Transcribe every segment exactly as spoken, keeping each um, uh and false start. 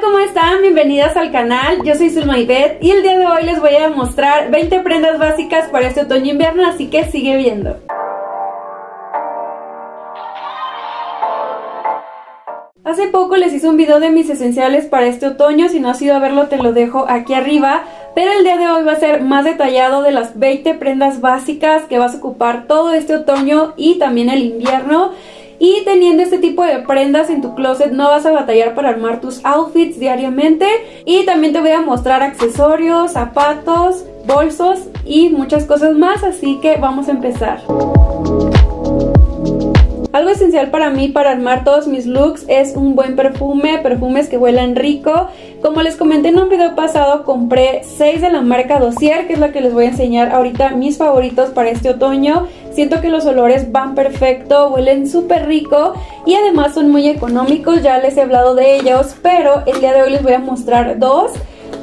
Hola, ¿cómo están? Bienvenidas al canal, yo soy Zulma Ibeth y el día de hoy les voy a mostrar veinte prendas básicas para este otoño invierno, así que sigue viendo. Hace poco les hice un video de mis esenciales para este otoño, si no has ido a verlo te lo dejo aquí arriba. Pero el día de hoy va a ser más detallado de las veinte prendas básicas que vas a ocupar todo este otoño y también el invierno. Y teniendo este tipo de prendas en tu closet no vas a batallar para armar tus outfits diariamente. Y también te voy a mostrar accesorios, zapatos, bolsos y muchas cosas más, así que vamos a empezar. Algo esencial para mí para armar todos mis looks es un buen perfume, perfumes que huelan rico. Como les comenté en un video pasado, compré seis de la marca Dossier, que es la que les voy a enseñar ahorita, mis favoritos para este otoño. Siento que los olores van perfecto, huelen súper rico y además son muy económicos, ya les he hablado de ellos, pero el día de hoy les voy a mostrar dos,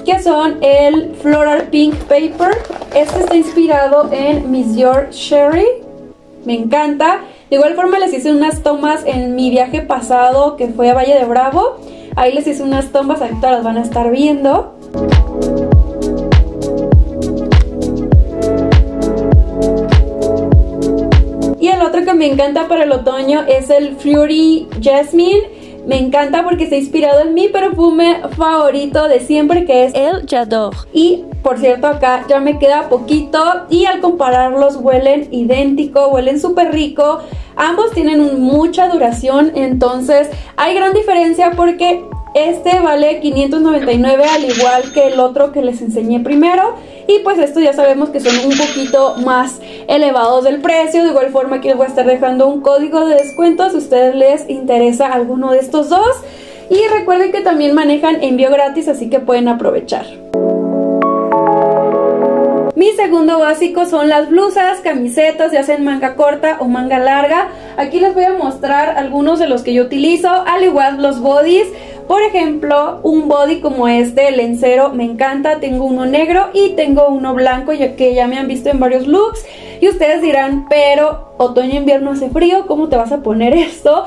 que son el Floral Pink Paper. Este está inspirado en Miss Dior Cherie, me encanta. De igual forma les hice unas tomas en mi viaje pasado que fue a Valle de Bravo. Ahí les hice unas tomas, ahorita las van a estar viendo. Y el otro que me encanta para el otoño es el Fury Jasmine. Me encanta porque se ha inspirado en mi perfume favorito de siempre, que es el J'adore. Y por cierto, acá ya me queda poquito y al compararlos huelen idéntico, huelen súper rico. Ambos tienen mucha duración, entonces hay gran diferencia porque este vale quinientos noventa y nueve al igual que el otro que les enseñé primero. Y pues estos ya sabemos que son un poquito más elevados del precio. De igual forma aquí les voy a estar dejando un código de descuento si a ustedes les interesa alguno de estos dos. Y recuerden que también manejan envío gratis, así que pueden aprovechar. Mi segundo básico son las blusas, camisetas, ya sea en manga corta o manga larga. Aquí les voy a mostrar algunos de los que yo utilizo, al igual los bodys. Por ejemplo, un body como este, lencero, me encanta. Tengo uno negro y tengo uno blanco, ya que ya me han visto en varios looks. Y ustedes dirán, pero otoño-invierno hace frío, ¿cómo te vas a poner esto?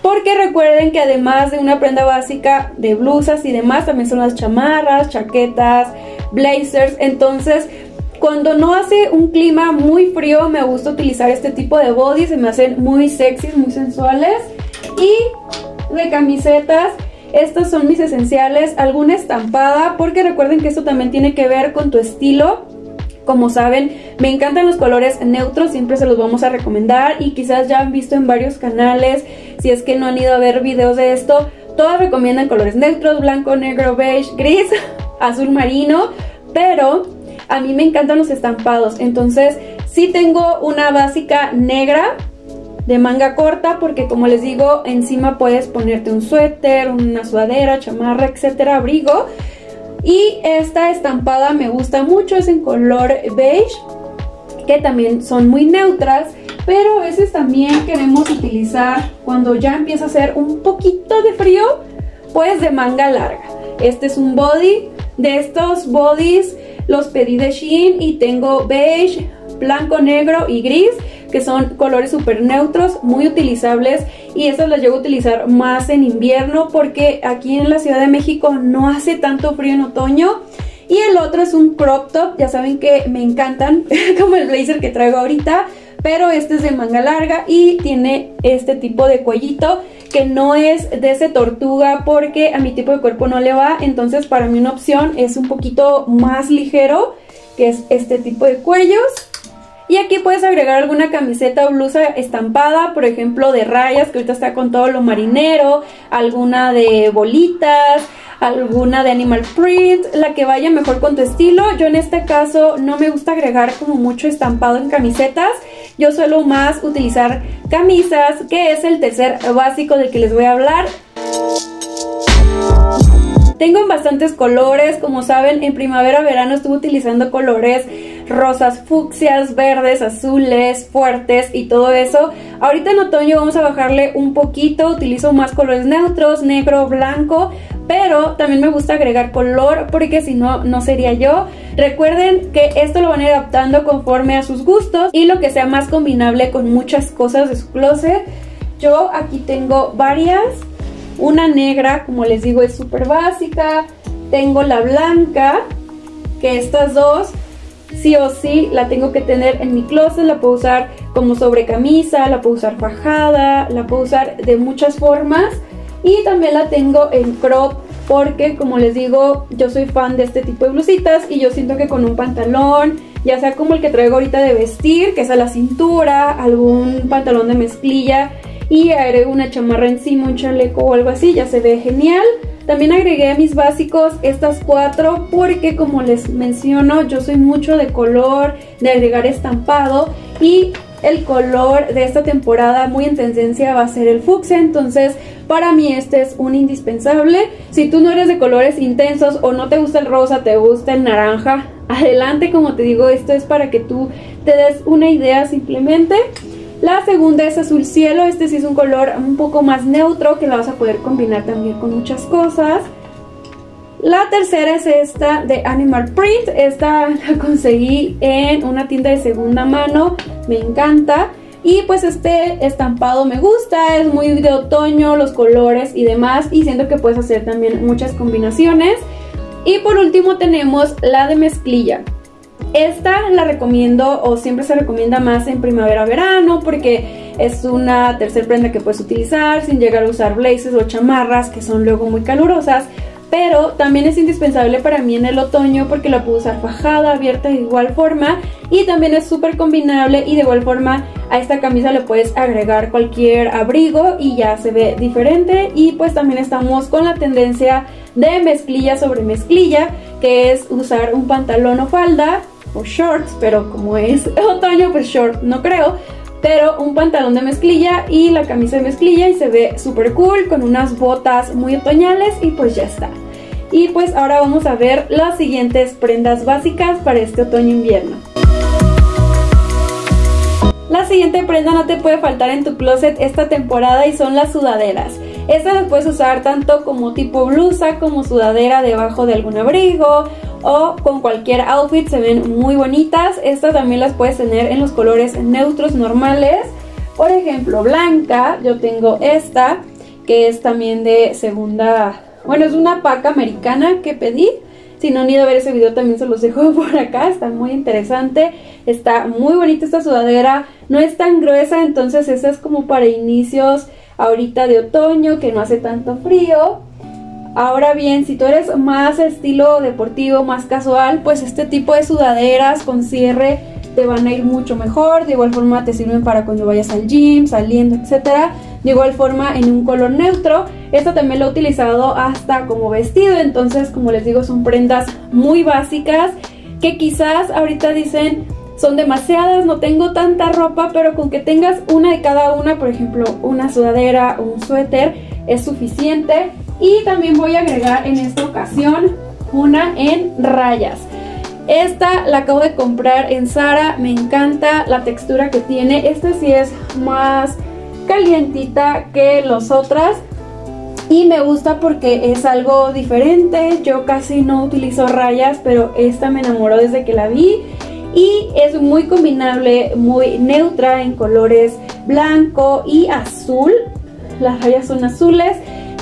Porque recuerden que además de una prenda básica de blusas y demás, también son las chamarras, chaquetas, blazers, entonces... Cuando no hace un clima muy frío me gusta utilizar este tipo de bodys, se me hacen muy sexys, muy sensuales. Y de camisetas, estas son mis esenciales, alguna estampada, porque recuerden que esto también tiene que ver con tu estilo. Como saben, me encantan los colores neutros, siempre se los vamos a recomendar y quizás ya han visto en varios canales, si es que no han ido a ver videos de esto, todas recomiendan colores neutros, blanco, negro, beige, gris, azul marino, pero a mí me encantan los estampados, entonces sí tengo una básica negra de manga corta porque como les digo, encima puedes ponerte un suéter, una sudadera, chamarra, etcétera, abrigo. Y esta estampada me gusta mucho, es en color beige, que también son muy neutras, pero a veces también queremos utilizar, cuando ya empieza a hacer un poquito de frío, pues de manga larga. Este es un body, de estos bodys los pedí de Shein y tengo beige, blanco, negro y gris, que son colores súper neutros, muy utilizables. Y estas las llevo a utilizar más en invierno porque aquí en la Ciudad de México no hace tanto frío en otoño. Y el otro es un crop top, ya saben que me encantan, como el blazer que traigo ahorita. Pero este es de manga larga y tiene este tipo de cuellito que no es de ese tortuga porque a mi tipo de cuerpo no le va. Entonces para mí una opción es un poquito más ligero, que es este tipo de cuellos. Y aquí puedes agregar alguna camiseta o blusa estampada, por ejemplo de rayas, que ahorita está con todo lo marinero, alguna de bolitas, alguna de animal print, la que vaya mejor con tu estilo. Yo en este caso no me gusta agregar como mucho estampado en camisetas, yo suelo más utilizar camisas, que es el tercer básico del que les voy a hablar. Tengo en bastantes colores, como saben en primavera-verano estuve utilizando colores rosas, fucsias, verdes, azules, fuertes y todo eso. Ahorita en otoño vamos a bajarle un poquito, utilizo más colores neutros, negro, blanco, pero también me gusta agregar color porque si no, no sería yo. Recuerden que esto lo van a ir adaptando conforme a sus gustos y lo que sea más combinable con muchas cosas de su closet. Yo aquí tengo varias, Una negra, como les digo, es súper básica. Tengo la blanca, que estas dos sí o sí la tengo que tener en mi closet. La puedo usar como sobrecamisa, la puedo usar fajada, la puedo usar de muchas formas. Y también la tengo en crop porque, como les digo, yo soy fan de este tipo de blusitas y yo siento que con un pantalón, ya sea como el que traigo ahorita de vestir, que es a la cintura, algún pantalón de mezclilla y agrego una chamarra encima, un chaleco o algo así, ya se ve genial. También agregué a mis básicos estas cuatro porque, como les menciono, yo soy mucho de color, de agregar estampado, y el color de esta temporada muy en tendencia va a ser el fucsia, entonces para mí este es un indispensable. Si tú no eres de colores intensos o no te gusta el rosa, te gusta el naranja, adelante, como te digo, esto es para que tú te des una idea simplemente. La segunda es azul cielo, este sí es un color un poco más neutro que lo vas a poder combinar también con muchas cosas. La tercera es esta de Animal Print, esta la conseguí en una tienda de segunda mano, me encanta. Y pues este estampado me gusta, es muy de otoño, los colores y demás, y siento que puedes hacer también muchas combinaciones. Y por último tenemos la de mezclilla. Esta la recomiendo, o siempre se recomienda más en primavera-verano, porque es una tercer prenda que puedes utilizar sin llegar a usar blazers o chamarras que son luego muy calurosas. Pero también es indispensable para mí en el otoño porque la puedo usar fajada, abierta de igual forma, y también es súper combinable, y de igual forma a esta camisa le puedes agregar cualquier abrigo y ya se ve diferente. Y pues también estamos con la tendencia de mezclilla sobre mezclilla, que es usar un pantalón o falda o shorts, pero como es otoño pues short no creo, pero un pantalón de mezclilla y la camisa de mezclilla, y se ve súper cool con unas botas muy otoñales, y pues ya está. Y pues ahora vamos a ver las siguientes prendas básicas para este otoño-invierno. La siguiente prenda no te puede faltar en tu closet esta temporada y son las sudaderas. Estas las puedes usar tanto como tipo blusa, como sudadera debajo de algún abrigo, o con cualquier outfit, se ven muy bonitas. Estas también las puedes tener en los colores neutros normales. Por ejemplo, blanca, yo tengo esta, que es también de segunda... Bueno, es una paca americana que pedí. Si no han ido a ver ese video, también se los dejo por acá, está muy interesante. Está muy bonita esta sudadera, no es tan gruesa, entonces esta es como para inicios ahorita de otoño, que no hace tanto frío. Ahora bien, si tú eres más estilo deportivo, más casual, pues este tipo de sudaderas con cierre te van a ir mucho mejor. De igual forma te sirven para cuando vayas al gym, saliendo, etcétera. De igual forma en un color neutro. Esta también lo he utilizado hasta como vestido. Entonces, como les digo, son prendas muy básicas que quizás ahorita dicen son demasiadas, no tengo tanta ropa, pero con que tengas una de cada una, por ejemplo una sudadera o un suéter, es suficiente. Y también voy a agregar en esta ocasión una en rayas. Esta la acabo de comprar en Zara, me encanta la textura que tiene. Esta sí es más calientita que las otras y me gusta porque es algo diferente. Yo casi no utilizo rayas, pero esta me enamoró desde que la vi. Y es muy combinable, muy neutra en colores blanco y azul. Las rayas son azules.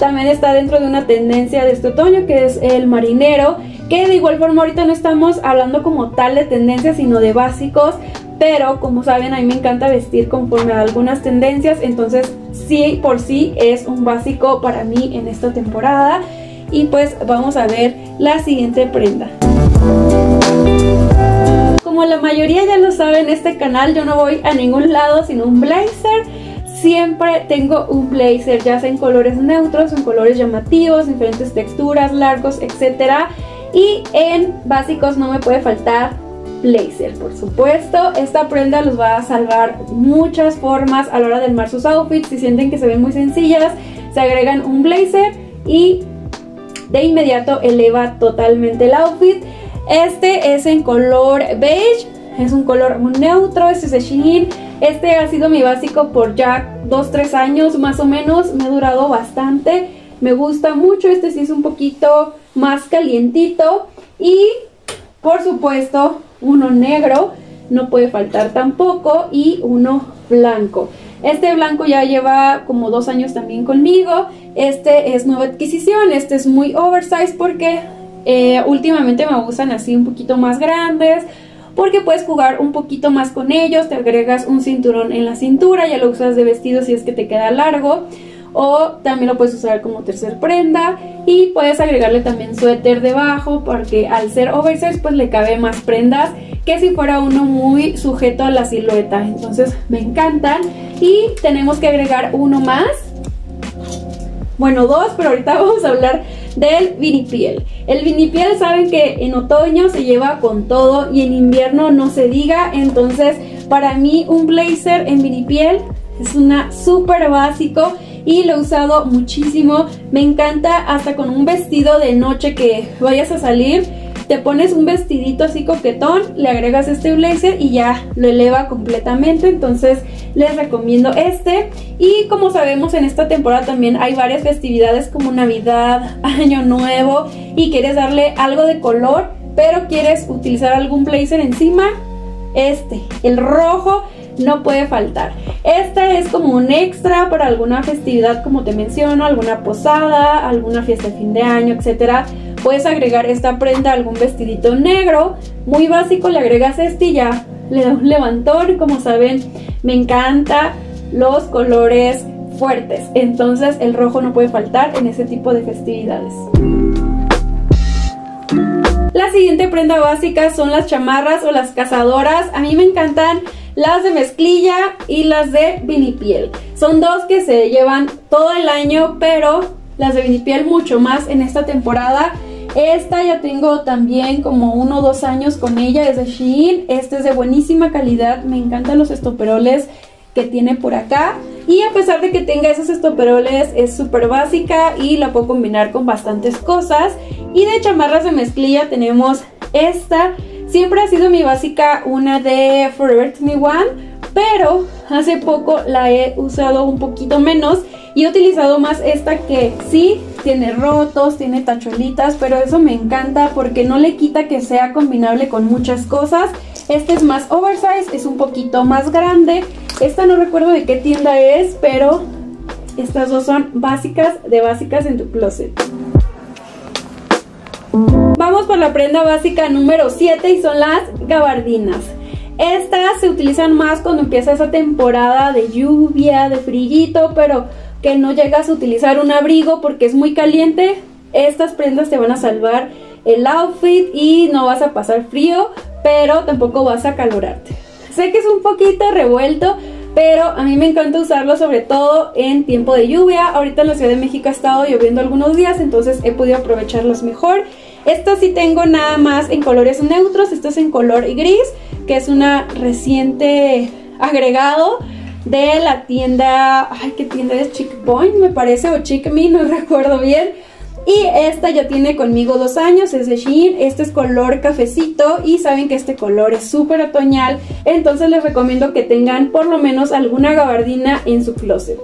También está dentro de una tendencia de este otoño que es el marinero, que de igual forma ahorita no estamos hablando como tal de tendencia, sino de básicos. Pero como saben, a mí me encanta vestir conforme a algunas tendencias, entonces sí por sí es un básico para mí en esta temporada. Y pues vamos a ver la siguiente prenda. Como la mayoría ya lo saben, en este canal yo no voy a ningún lado sin un blazer. Siempre tengo un blazer, ya sea en colores neutros, en colores llamativos, diferentes texturas, largos, etcétera. Y en básicos no me puede faltar blazer, por supuesto. Esta prenda los va a salvar muchas formas a la hora de armar sus outfits. Si sienten que se ven muy sencillas, se agregan un blazer y de inmediato eleva totalmente el outfit. Este es en color beige, es un color muy neutro, este es de Shein. Este ha sido mi básico por ya dos tres años más o menos, me ha durado bastante, me gusta mucho. Este sí es un poquito más calientito. Y por supuesto uno negro no puede faltar tampoco, y uno blanco. Este blanco ya lleva como dos años también conmigo Este es nueva adquisición, este es muy oversize porque eh, últimamente me gustan así un poquito más grandes, porque puedes jugar un poquito más con ellos. Te agregas un cinturón en la cintura, ya lo usas de vestido si es que te queda largo, o también lo puedes usar como tercer prenda, y puedes agregarle también suéter debajo, porque al ser oversize pues le cabe más prendas que si fuera uno muy sujeto a la silueta. Entonces me encantan. Y tenemos que agregar uno más, bueno, dos, pero ahorita vamos a hablar del vinipiel. El vinipiel saben que en otoño se lleva con todo y en invierno no se diga. Entonces para mí un blazer en vinipiel es una súper básico y lo he usado muchísimo. Me encanta hasta con un vestido de noche que vayas a salir. Te pones un vestidito así coquetón, le agregas este blazer y ya lo eleva completamente. Entonces les recomiendo este. Y como sabemos, en esta temporada también hay varias festividades como Navidad, Año Nuevo, y quieres darle algo de color, pero quieres utilizar algún blazer encima. Este, el rojo, no puede faltar. Esta es como un extra para alguna festividad, como te menciono, alguna posada, alguna fiesta de fin de año, etcétera. Puedes agregar esta prenda a algún vestidito negro muy básico, le agregas este y ya le da un levantón. Como saben, me encantan los colores fuertes, entonces el rojo no puede faltar en ese tipo de festividades. La siguiente prenda básica son las chamarras o las cazadoras. A mí me encantan las de mezclilla y las de vinipiel. Son dos que se llevan todo el año, pero las de vinipiel mucho más en esta temporada. Esta ya tengo también como uno o dos años con ella, es de Shein. Esta es de buenísima calidad, me encantan los estoperoles que tiene por acá. Y a pesar de que tenga esos estoperoles, es súper básica y la puedo combinar con bastantes cosas. Y de chamarras de mezclilla tenemos esta. Siempre ha sido mi básica una de Forever veintiuno, pero hace poco la he usado un poquito menos y he utilizado más esta, que sí tiene rotos, tiene tacholitas, pero eso me encanta porque no le quita que sea combinable con muchas cosas. Esta es más oversize, es un poquito más grande. Esta no recuerdo de qué tienda es, pero estas dos son básicas de básicas en tu closet. Vamos por la prenda básica número siete y son las gabardinas. Estas se utilizan más cuando empieza esa temporada de lluvia, de frillito, pero que no llegas a utilizar un abrigo porque es muy caliente. Estas prendas te van a salvar el outfit y no vas a pasar frío, pero tampoco vas a acalorarte. Sé que es un poquito revuelto, pero a mí me encanta usarlo sobre todo en tiempo de lluvia. Ahorita en la Ciudad de México ha estado lloviendo algunos días, entonces he podido aprovecharlos mejor. Estas sí tengo nada más en colores neutros. Esto es en color gris, que es una reciente agregado de la tienda, ay, ¿qué tienda es? Chic Boy, me parece, o Chic Me, no recuerdo bien. Y esta ya tiene conmigo dos años, es de Shein. Este es color cafecito y saben que este color es súper otoñal, entonces les recomiendo que tengan por lo menos alguna gabardina en su closet.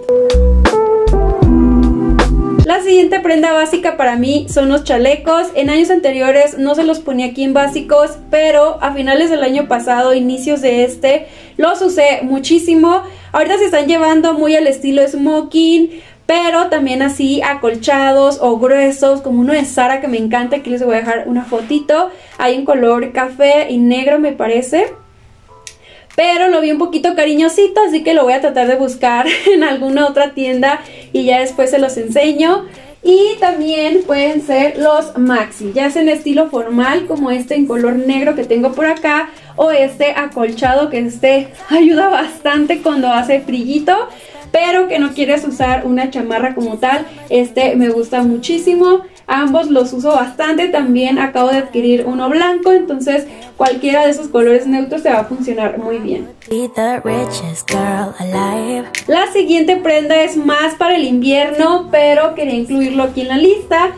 La siguiente prenda básica para mí son los chalecos. En años anteriores no se los ponía aquí en básicos, pero a finales del año pasado, inicios de este, los usé muchísimo. Ahorita se están llevando muy al estilo smoking, pero también así acolchados o gruesos, como uno de Zara que me encanta. Aquí les voy a dejar una fotito. Hay un color café y negro, me parece, pero lo vi un poquito cariñosito, así que lo voy a tratar de buscar en alguna otra tienda y ya después se los enseño. Y también pueden ser los maxi, ya sea en estilo formal como este en color negro que tengo por acá, o este acolchado, que este ayuda bastante cuando hace frillito, pero que no quieres usar una chamarra como tal. Este me gusta muchísimo, ambos los uso bastante. También acabo de adquirir uno blanco, entonces cualquiera de esos colores neutros te va a funcionar muy bien. La siguiente prenda es más para el invierno, pero quería incluirlo aquí en la lista,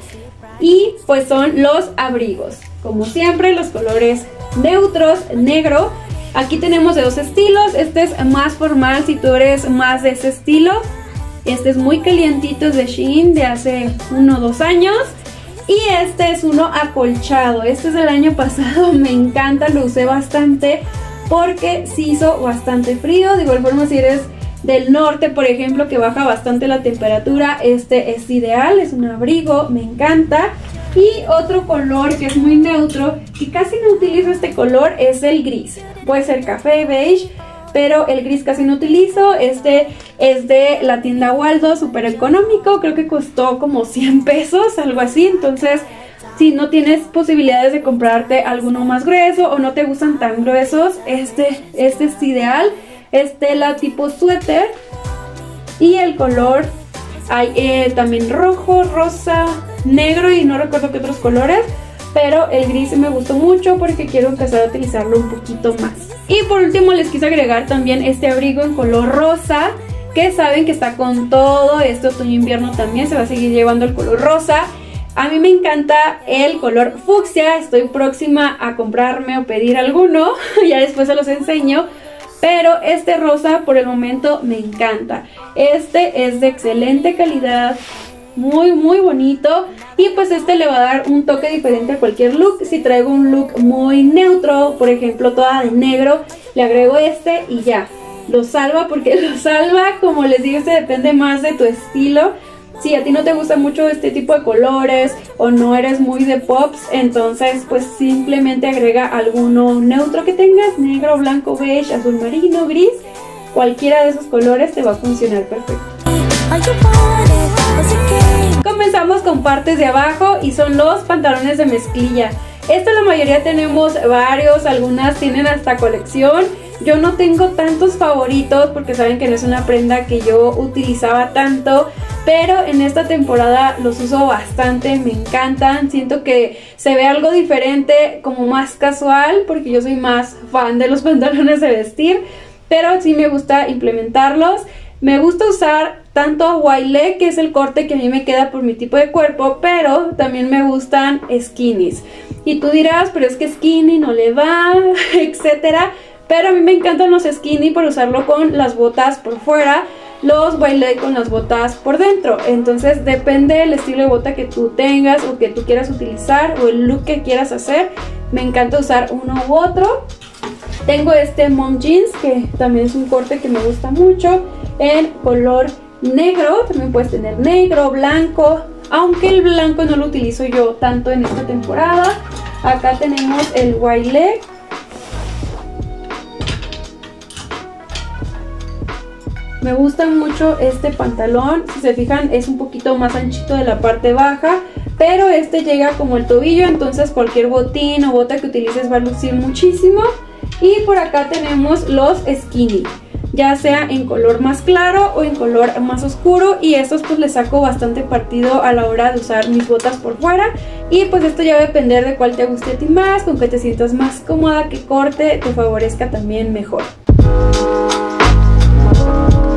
y pues son los abrigos. Como siempre, los colores neutros, negro. Aquí tenemos de dos estilos. Este es más formal si tú eres más de ese estilo. Este es muy calientito, es de Shein, de hace uno o dos años. Y este es uno acolchado. Este es del año pasado, me encanta, lo usé bastante porque se hizo bastante frío. De igual forma, si eres del norte, por ejemplo, que baja bastante la temperatura, este es ideal, es un abrigo, me encanta. Y otro color que es muy neutro, que casi no utilizo este color, es el gris. Puede ser café, beige, pero el gris casi no utilizo. Este es de la tienda Waldo, súper económico, creo que costó como cien pesos, algo así. Entonces, si no tienes posibilidades de comprarte alguno más grueso o no te gustan tan gruesos, este, este es ideal. Es tela tipo suéter y el color hay eh, también rojo, rosa, negro y no recuerdo qué otros colores, pero el gris me gustó mucho porque quiero empezar a utilizarlo un poquito más. Y por último les quise agregar también este abrigo en color rosa, que saben que está con todo este otoño invierno, también se va a seguir llevando el color rosa. A mí me encanta el color fucsia, estoy próxima a comprarme o pedir alguno, ya después se los enseño. Pero este rosa por el momento me encanta. Este es de excelente calidad, muy muy bonito. Y pues este le va a dar un toque diferente a cualquier look. Si traigo un look muy neutro, por ejemplo toda de negro, le agrego este y ya. Lo salva porque lo salva. Como les digo, este depende más de tu estilo. Si a ti no te gusta mucho este tipo de colores o no eres muy de pops, entonces pues simplemente agrega alguno neutro que tengas, negro, blanco, beige, azul marino, gris, cualquiera de esos colores te va a funcionar perfecto. Comenzamos con partes de abajo y son los pantalones de mezclilla. Esto la mayoría tenemos varios, algunas tienen hasta colección. Yo no tengo tantos favoritos porque saben que no es una prenda que yo utilizaba tanto, pero en esta temporada los uso bastante, me encantan. Siento que se ve algo diferente, como más casual, porque yo soy más fan de los pantalones de vestir, pero sí me gusta implementarlos. Me gusta usar tanto wide leg, que es el corte que a mí me queda por mi tipo de cuerpo, pero también me gustan skinnies. Y tú dirás, pero es que skinny no le va, etcétera. Pero a mí me encantan los skinny por usarlo con las botas por fuera, los wide leg con las botas por dentro. Entonces depende del estilo de bota que tú tengas o que tú quieras utilizar o el look que quieras hacer. Me encanta usar uno u otro. Tengo este mom jeans, que también es un corte que me gusta mucho, en color negro. También puedes tener negro, blanco, aunque el blanco no lo utilizo yo tanto en esta temporada. Acá tenemos el wide leg. Me gusta mucho este pantalón, si se fijan es un poquito más anchito de la parte baja, pero este llega como el tobillo, entonces cualquier botín o bota que utilices va a lucir muchísimo. Y por acá tenemos los skinny, ya sea en color más claro o en color más oscuro, y estos pues les saco bastante partido a la hora de usar mis botas por fuera. Y pues esto ya va a depender de cuál te guste a ti más, con que te sientas más cómoda, que corte te favorezca también mejor.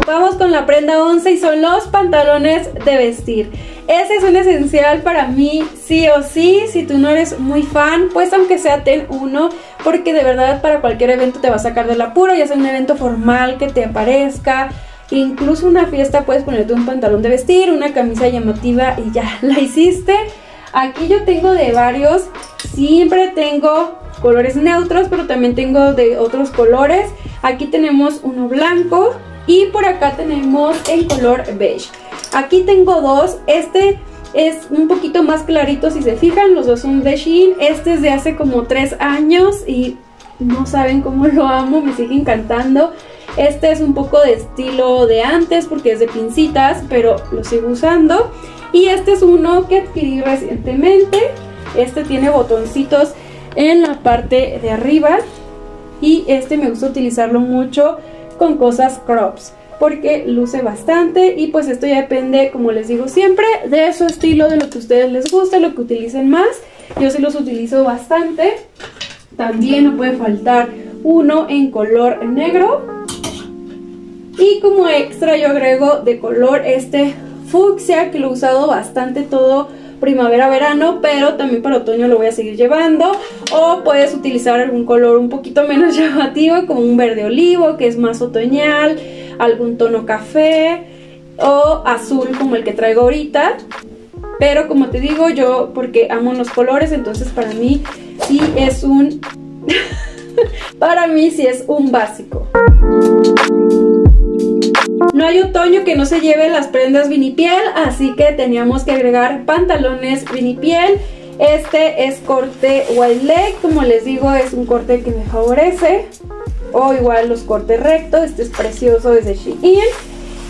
Vamos con la prenda once y son los pantalones de vestir. Ese es un esencial para mí sí o sí. Si tú no eres muy fan, pues aunque sea ten uno, porque de verdad para cualquier evento te va a sacar del apuro, ya sea un evento formal que te aparezca, incluso una fiesta puedes ponerte un pantalón de vestir, una camisa llamativa y ya la hiciste. Aquí yo tengo de varios, siempre tengo colores neutros, pero también tengo de otros colores. Aquí tenemos uno blanco y por acá tenemos el color beige. Aquí tengo dos. Este es un poquito más clarito, si se fijan. Los dos son de Shein. Este es de hace como tres años y no saben cómo lo amo, me sigue encantando. Este es un poco de estilo de antes porque es de pincitas, pero lo sigo usando. Y este es uno que adquirí recientemente. Este tiene botoncitos en la parte de arriba. Y este me gusta utilizarlo mucho con cosas crops, porque luce bastante. Y pues esto ya depende, como les digo siempre, de su estilo, de lo que a ustedes les guste, lo que utilicen más. Yo sí los utilizo bastante. También no puede faltar uno en color negro. Y como extra yo agrego de color este fucsia, que lo he usado bastante todo primavera-verano, pero también para otoño lo voy a seguir llevando. O puedes utilizar algún color un poquito menos llamativo, como un verde olivo, que es más otoñal, algún tono café o azul como el que traigo ahorita. Pero como te digo, yo porque amo los colores, entonces para mí sí es un... para mí sí es un básico. No hay otoño que no se lleven las prendas vinipiel, así que teníamos que agregar pantalones vinipiel. Este es corte wide leg, como les digo, es un corte que me favorece. O igual los cortes rectos, este es precioso, es de Shein. Y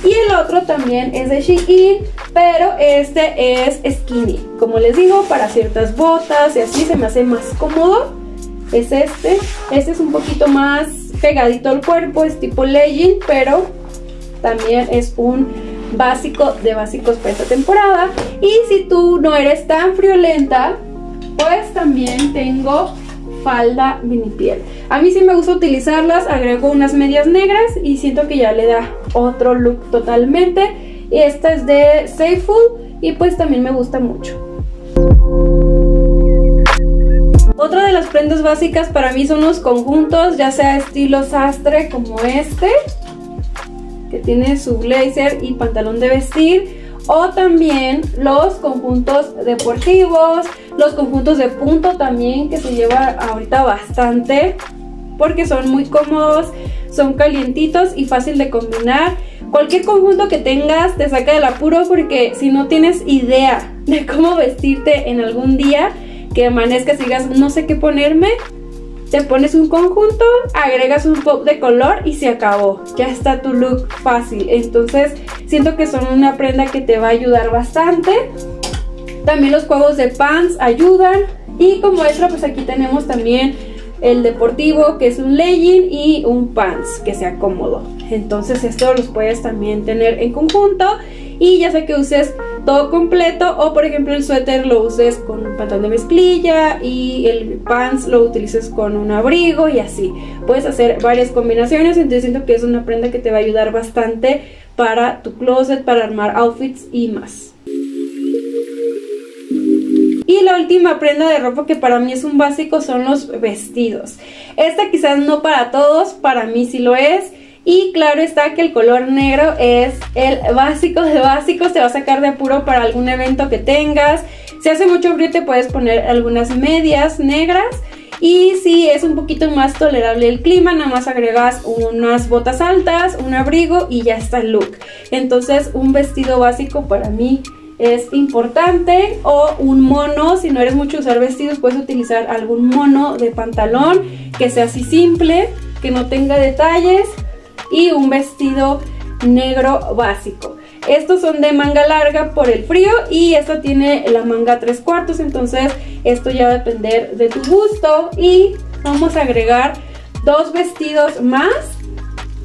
el otro también es de Shein, pero este es skinny, como les digo, para ciertas botas y así se me hace más cómodo. Es este, este es un poquito más pegadito al cuerpo, es tipo legging, pero también es un básico de básicos para esta temporada. Y si tú no eres tan friolenta, pues también tengo falda vinipiel. A mí sí me gusta utilizarlas, agrego unas medias negras y siento que ya le da otro look totalmente. Y esta es de Seifull y pues también me gusta mucho. Otra de las prendas básicas para mí son los conjuntos, ya sea estilo sastre como este, que tiene su blazer y pantalón de vestir, o también los conjuntos deportivos, los conjuntos de punto también, que se lleva ahorita bastante porque son muy cómodos, son calientitos y fácil de combinar. Cualquier conjunto que tengas te saca del apuro, porque si no tienes idea de cómo vestirte en algún día que amanezcas y digas no sé qué ponerme, te pones un conjunto, agregas un pop de color y se acabó. Ya está tu look fácil. Entonces siento que son una prenda que te va a ayudar bastante. También los juegos de pants ayudan. Y como extra pues aquí tenemos también el deportivo, que es un legging, y un pants que sea cómodo. Entonces esto los puedes también tener en conjunto. Y ya sea que uses todo completo, o por ejemplo el suéter lo uses con un pantalón de mezclilla y el pants lo utilices con un abrigo y así. Puedes hacer varias combinaciones, entonces siento que es una prenda que te va a ayudar bastante para tu closet, para armar outfits y más. Y la última prenda de ropa que para mí es un básico son los vestidos. Esta quizás no para todos, para mí sí lo es. Y claro está que el color negro es el básico de básicos, te va a sacar de apuro para algún evento que tengas. Si hace mucho frío te puedes poner algunas medias negras. Y si es un poquito más tolerable el clima, nada más agregas unas botas altas, un abrigo y ya está el look. Entonces un vestido básico para mí es importante, o un mono. Si no eres mucho usar vestidos, puedes utilizar algún mono de pantalón que sea así simple, que no tenga detalles. Y un vestido negro básico. Estos son de manga larga por el frío y esta tiene la manga tres cuartos, entonces esto ya va a depender de tu gusto. Y vamos a agregar dos vestidos más,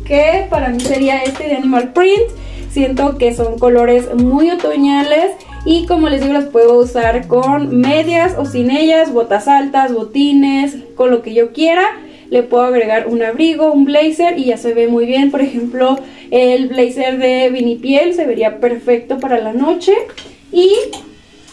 que para mí sería este de animal print. Siento que son colores muy otoñales y como les digo, los puedo usar con medias o sin ellas, botas altas, botines, con lo que yo quiera. Le puedo agregar un abrigo, un blazer y ya se ve muy bien. Por ejemplo, el blazer de vinipiel se vería perfecto para la noche. Y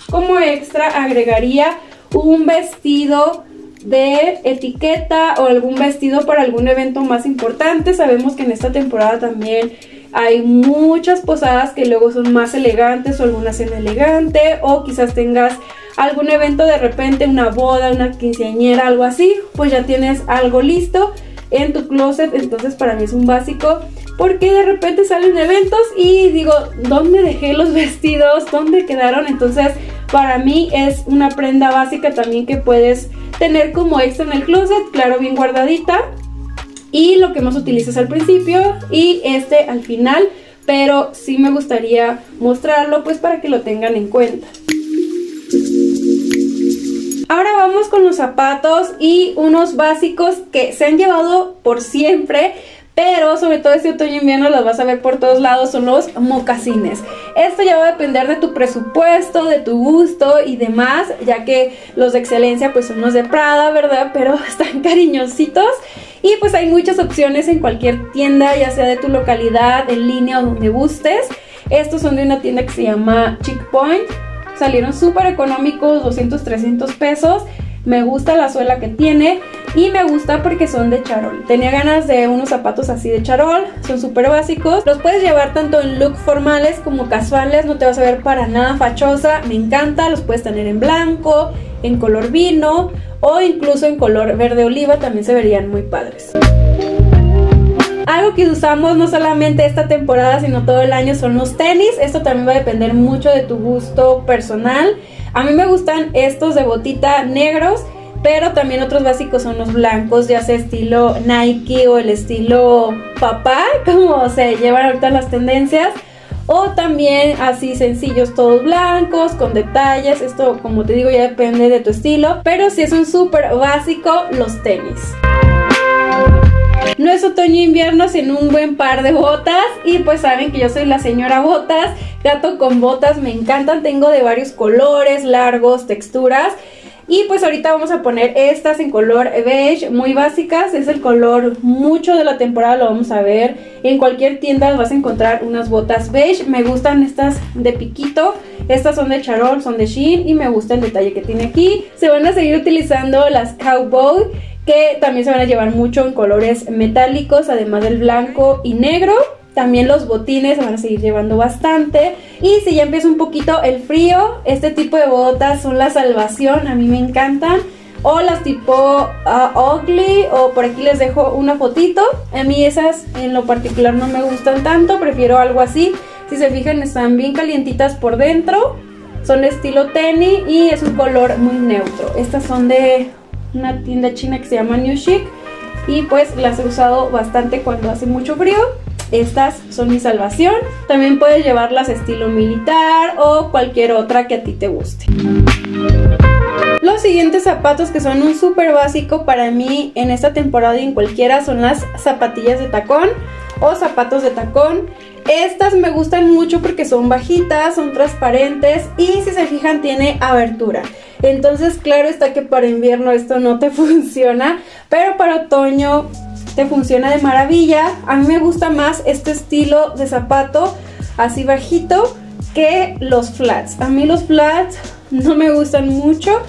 como extra agregaría un vestido de etiqueta o algún vestido para algún evento más importante. Sabemos que en esta temporada también hay muchas posadas que luego son más elegantes, o alguna cena elegante, o quizás tengas algún evento de repente, una boda, una quinceañera, algo así, pues ya tienes algo listo en tu closet. Entonces para mí es un básico, porque de repente salen eventos y digo, ¿dónde dejé los vestidos? ¿Dónde quedaron? Entonces para mí es una prenda básica también que puedes tener como extra en el closet, claro, bien guardadita. Y lo que más utilizas al principio y este al final, pero sí me gustaría mostrarlo pues para que lo tengan en cuenta. Ahora vamos con los zapatos y unos básicos que se han llevado por siempre, pero sobre todo este otoño invierno los vas a ver por todos lados, son los mocasines. Esto ya va a depender de tu presupuesto, de tu gusto y demás, ya que los de excelencia pues son los de Prada, ¿verdad? Pero están cariñositos. Y pues hay muchas opciones en cualquier tienda, ya sea de tu localidad, en línea o donde gustes. Estos son de una tienda que se llama Chic Boy. Salieron súper económicos, doscientos, trescientos pesos. Me gusta la suela que tiene y me gusta porque son de charol. Tenía ganas de unos zapatos así de charol, son súper básicos. Los puedes llevar tanto en look formales como casuales, no te vas a ver para nada fachosa. Me encanta, los puedes tener en blanco, en color vino o incluso en color verde oliva, también se verían muy padres. Algo que usamos no solamente esta temporada, sino todo el año, son los tenis. Esto también va a depender mucho de tu gusto personal. A mí me gustan estos de botita negros, pero también otros básicos son los blancos, ya sea estilo Nike o el estilo papá, como se llevan ahorita las tendencias. O también así sencillos, todos blancos, con detalles. Esto, como te digo, ya depende de tu estilo. Pero si es un súper básico, los tenis. No es otoño e invierno sin un buen par de botas. Y pues saben que yo soy la señora botas. Gato con botas, me encantan. Tengo de varios colores, largos, texturas. Y pues ahorita vamos a poner estas en color beige, muy básicas. Es el color mucho de la temporada, lo vamos a ver. En cualquier tienda vas a encontrar unas botas beige. Me gustan estas de piquito. Estas son de charol, son de Shein. Y me gusta el detalle que tiene aquí. Se van a seguir utilizando las cowboy, que también se van a llevar mucho en colores metálicos, además del blanco y negro. También los botines se van a seguir llevando bastante. Y si ya empieza un poquito el frío, este tipo de botas son la salvación, a mí me encantan. O las tipo uh, ugly, o por aquí les dejo una fotito. A mí esas en lo particular no me gustan tanto, prefiero algo así. Si se fijan, están bien calientitas por dentro. Son de estilo tenis y es un color muy neutro. Estas son de una tienda china que se llama New Chic. Y pues las he usado bastante cuando hace mucho frío. Estas son mi salvación. También puedes llevarlas estilo militar o cualquier otra que a ti te guste. Los siguientes zapatos que son un súper básico para mí en esta temporada y en cualquiera son las zapatillas de tacón o zapatos de tacón. Estas me gustan mucho porque son bajitas, son transparentes y si se fijan tiene abertura. Entonces claro está que para invierno esto no te funciona, pero para otoño te funciona de maravilla. A mí me gusta más este estilo de zapato así bajito que los flats. A mí los flats no me gustan mucho,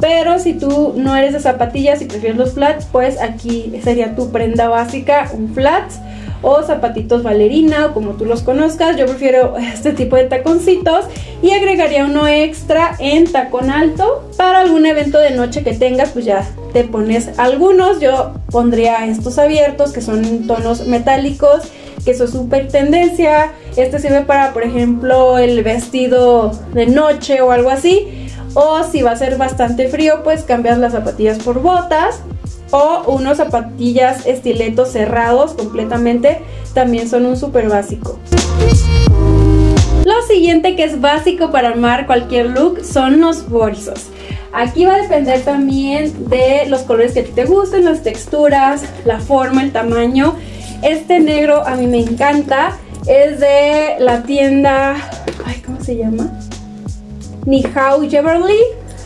pero si tú no eres de zapatillas y prefieres los flats, pues aquí sería tu prenda básica, un flats o zapatitos ballerina o como tú los conozcas. Yo prefiero este tipo de taconcitos y agregaría uno extra en tacón alto para algún evento de noche que tengas, pues ya te pones algunos. Yo pondría estos abiertos que son en tonos metálicos, que eso es súper tendencia. Este sirve para, por ejemplo, el vestido de noche o algo así, o si va a ser bastante frío pues cambias las zapatillas por botas. O unos zapatillas estiletos cerrados completamente, también son un súper básico. Lo siguiente que es básico para armar cualquier look son los bolsos. Aquí va a depender también de los colores que a ti te gusten, las texturas, la forma, el tamaño. Este negro a mí me encanta, es de la tienda, ay, ¿cómo se llama? Nihao Jewelry,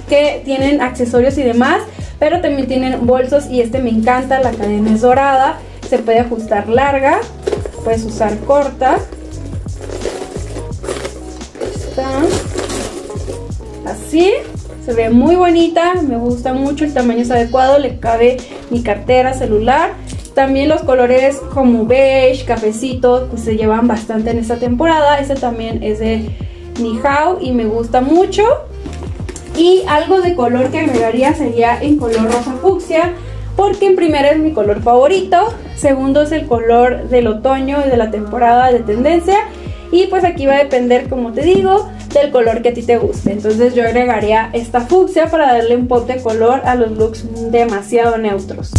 que tienen accesorios y demás. Pero también tienen bolsos y este me encanta, la cadena es dorada, se puede ajustar larga, puedes usar corta. Está así, se ve muy bonita, me gusta mucho, el tamaño es adecuado, le cabe mi cartera, celular. También los colores como beige, cafecito, pues se llevan bastante en esta temporada. Este también es de Nihao y me gusta mucho. Y algo de color que agregaría sería en color rosa fucsia, porque en primera es mi color favorito, segundo es el color del otoño y de la temporada de tendencia, y pues aquí va a depender, como te digo, del color que a ti te guste. Entonces yo agregaría esta fucsia para darle un pop de color a los looks demasiado neutros.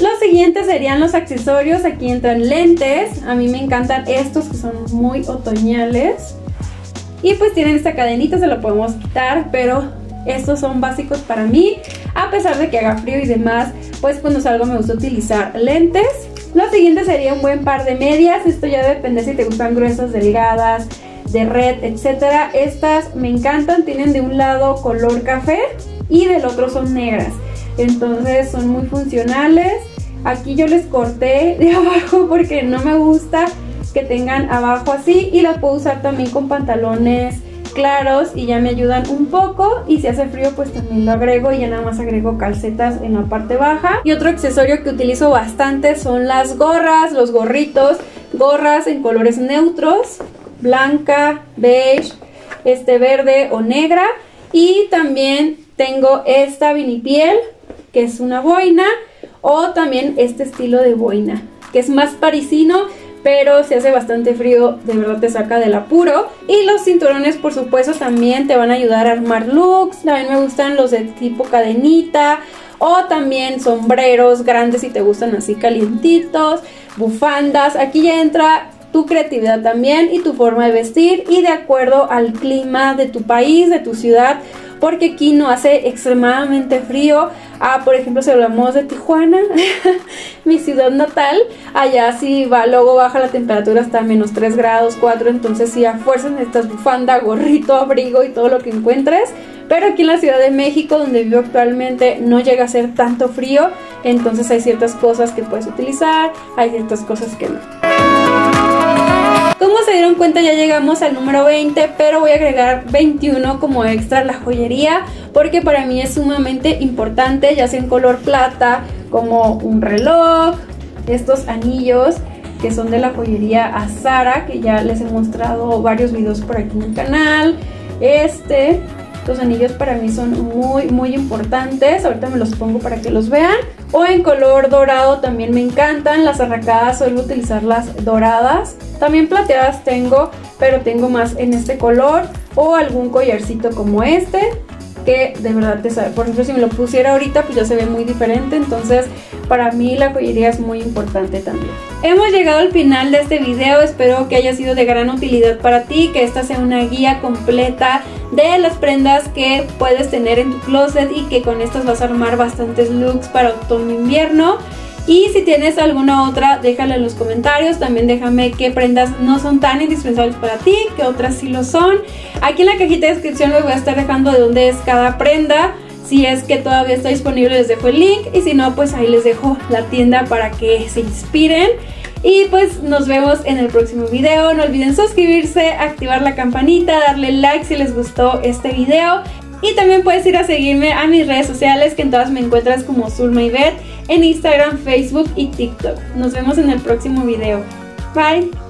Los siguientes serían los accesorios. Aquí entran lentes, a mí me encantan estos que son muy otoñales. Y pues tienen esta cadenita, se lo podemos quitar, pero estos son básicos para mí. A pesar de que haga frío y demás, pues cuando salgo me gusta utilizar lentes. Lo siguiente sería un buen par de medias. Esto ya depende si te gustan gruesas, delgadas, de red, etcétera. Estas me encantan, tienen de un lado color café y del otro son negras. Entonces son muy funcionales. Aquí yo les corté de abajo porque no me gusta que tengan abajo así, y las puedo usar también con pantalones claros y ya me ayudan un poco. Y si hace frío pues también lo agrego y ya nada más agrego calcetas en la parte baja. Y otro accesorio que utilizo bastante son las gorras, los gorritos, gorras en colores neutros, blanca, beige, este verde o negra. Y también tengo esta vinipiel que es una boina, o también este estilo de boina, que es más parisino, pero si hace bastante frío, de verdad te saca del apuro. Y los cinturones, por supuesto, también te van a ayudar a armar looks. También me gustan los de tipo cadenita, o también sombreros grandes si te gustan así calientitos, bufandas. Aquí ya entra tu creatividad también y tu forma de vestir, y de acuerdo al clima de tu país, de tu ciudad, porque aquí no hace extremadamente frío. Ah, por ejemplo, si hablamos de Tijuana, mi ciudad natal, allá sí va, luego baja la temperatura hasta menos tres grados, cuatro, entonces sí a fuerzas necesitas bufanda, gorrito, abrigo y todo lo que encuentres. Pero aquí en la Ciudad de México, donde vivo actualmente, no llega a ser tanto frío, entonces hay ciertas cosas que puedes utilizar, hay ciertas cosas que no. Como se dieron cuenta, ya llegamos al número veinte, pero voy a agregar veintiuno como extra a la joyería, porque para mí es sumamente importante, ya sea en color plata, como un reloj, estos anillos que son de la joyería Azara, que ya les he mostrado varios videos por aquí en mi canal. Este, estos anillos para mí son muy, muy importantes, ahorita me los pongo para que los vean. O en color dorado también me encantan, las arracadas suelo utilizarlas doradas. También plateadas tengo, pero tengo más en este color, o algún collarcito como este, que de verdad te sabe. Por ejemplo, si me lo pusiera ahorita, pues ya se ve muy diferente, entonces para mí la joyería es muy importante también. Hemos llegado al final de este video, espero que haya sido de gran utilidad para ti, que esta sea una guía completa de las prendas que puedes tener en tu closet y que con estas vas a armar bastantes looks para otoño e invierno. Y si tienes alguna otra, déjala en los comentarios. También déjame qué prendas no son tan indispensables para ti, qué otras sí lo son. Aquí en la cajita de descripción les voy a estar dejando de dónde es cada prenda. Si es que todavía está disponible, les dejo el link. Y si no, pues ahí les dejo la tienda para que se inspiren. Y pues nos vemos en el próximo video. No olviden suscribirse, activar la campanita, darle like si les gustó este video. Y también puedes ir a seguirme a mis redes sociales, que en todas me encuentras como Zulma Ibeth, en Instagram, Facebook y TikTok. Nos vemos en el próximo video. Bye.